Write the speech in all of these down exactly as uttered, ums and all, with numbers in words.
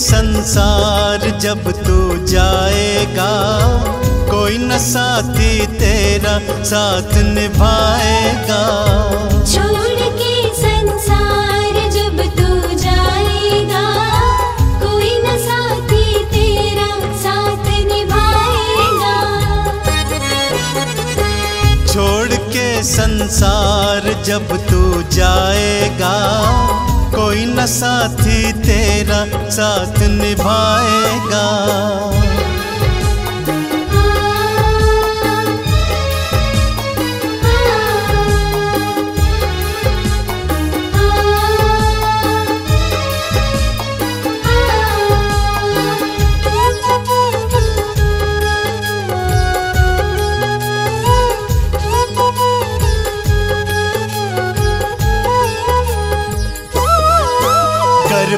संसार जब तू जाएगा, कोई न साथी तेरा साथ निभाएगा। छोड़ के संसार जब तू जाएगा, कोई न साथी तेरा साथ निभाएगा। छोड़ के संसार जब तू जाएगा, कोई न साथी तेरा साथ निभाएगा।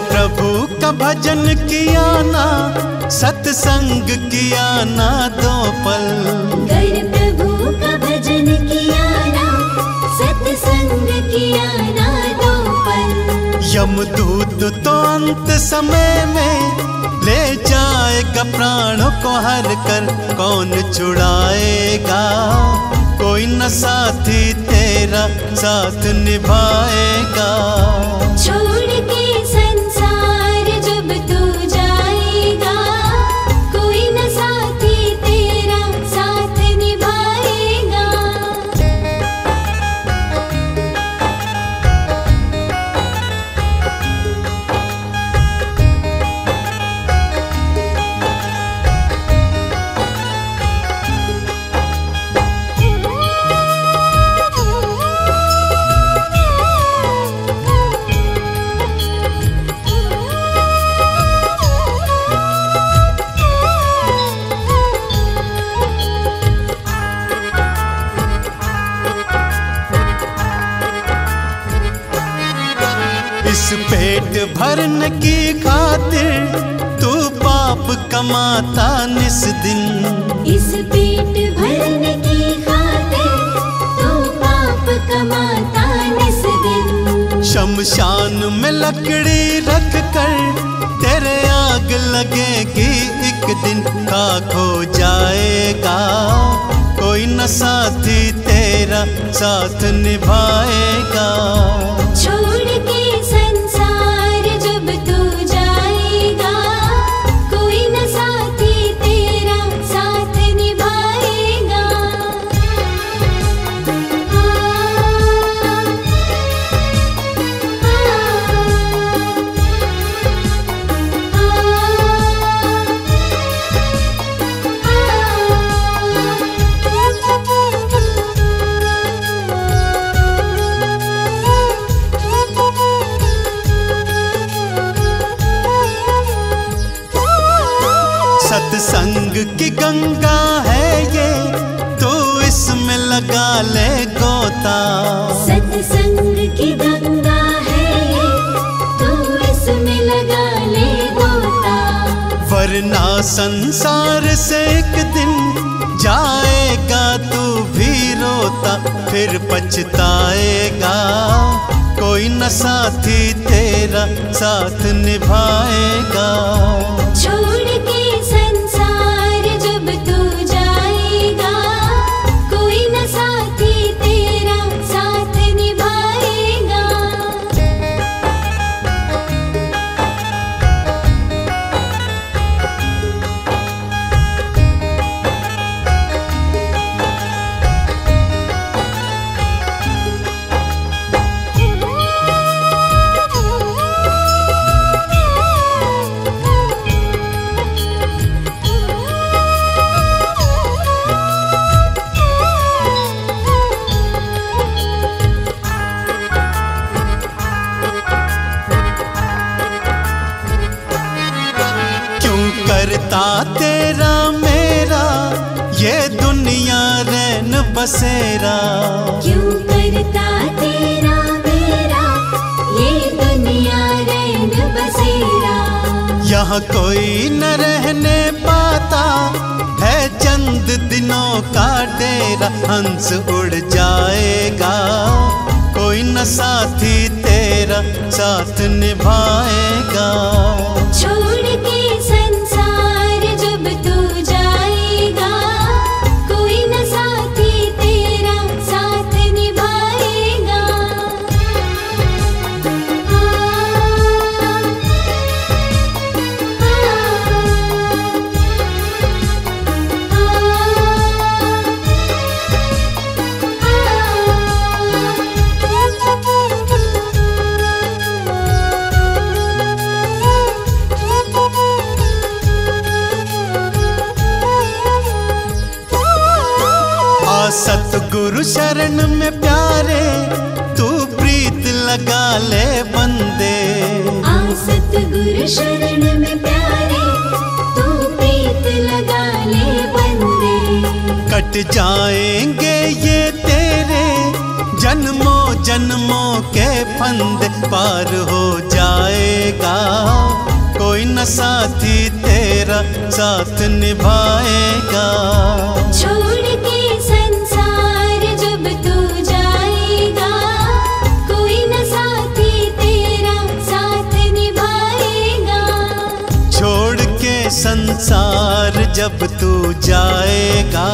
प्रभु का भजन किया ना, सत्संग किया ना दो पल। कर प्रभु का भजन किया ना, सत्संग किया ना दो पल। यमदूत तो अंत समय में ले जाएगा, प्राणों को हर कर कौन छुड़ाएगा। कोई न साथी तेरा साथ निभाएगा। छोड़ के पेट भरने की खातिर तू पाप कमाता निस दिन। इस पेट भरने की खातिर तू पाप कमाता निस दिन। शमशान में लकड़ी रख कर तेरे आग लगेगी, एक दिन खाक हो जाएगा। कोई न साथी तेरा साथ निभाएगा। छोड़ के संग की गंगा है ये, तो इसमें लगा ले गोता। सत्संग की गंगा है ये, तो इसमें लगा ले गोता। वरना संसार से एक दिन जाएगा तू भी रोता, फिर पछताएगा। कोई न साथी तेरा साथ निभाएगा। छोड़ के करता तेरा मेरा ये दुनिया रैन बसेरा। क्यों करता तेरा मेरा ये दुनिया रैन बसेरा। यहाँ कोई न रहने पाता है चंद दिनों का डेरा। हंस उड़ जाएगा, कोई न साथी तेरा साथ निभाएगा। छोड़ चरण में प्यारे तू प्रीत लगा ले बंदे। आ सतगुरु शरण में प्यारे तू प्रीत लगा ले बंदे। कट जाएंगे ये तेरे जन्मों जन्मों के फंदे। पार हो जाएगा कोई न साथी तेरा साथ निभाएगा। छोड़ के संसार जब तू जाएगा कोई न साथी तेरा साथ निभाएगा। छोड़ के संसार जब तू जाएगा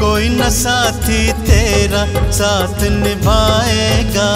कोई न साथी तेरा साथ निभाएगा।